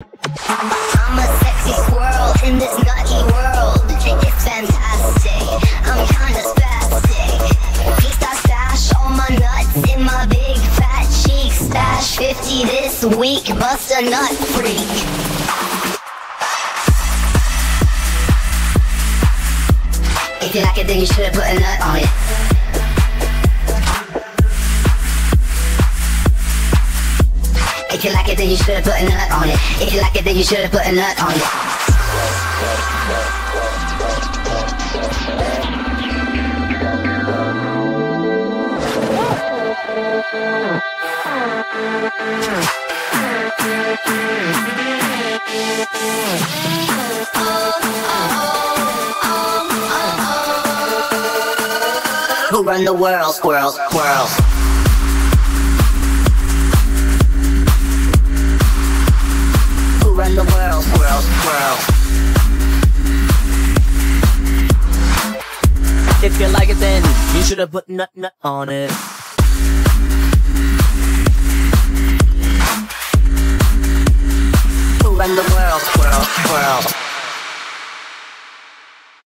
I'm a sexy squirrel in this nutty world. It's fantastic, I'm kinda spastic. He starts stash all my nuts in my big fat cheeks. Stash 50 this week, bust a nut freak. If you like it, then you should've put a nut on it. If you like it, then you should've put a nut on it. If you like it, then you should've put a nut on it. Who run the world, squirrels, squirrels. Who run the world, squirrels, squirrels. If you like it, then you should have put nut on it. Who run the world, squirrels, squirrels.